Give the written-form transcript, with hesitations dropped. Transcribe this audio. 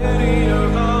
City of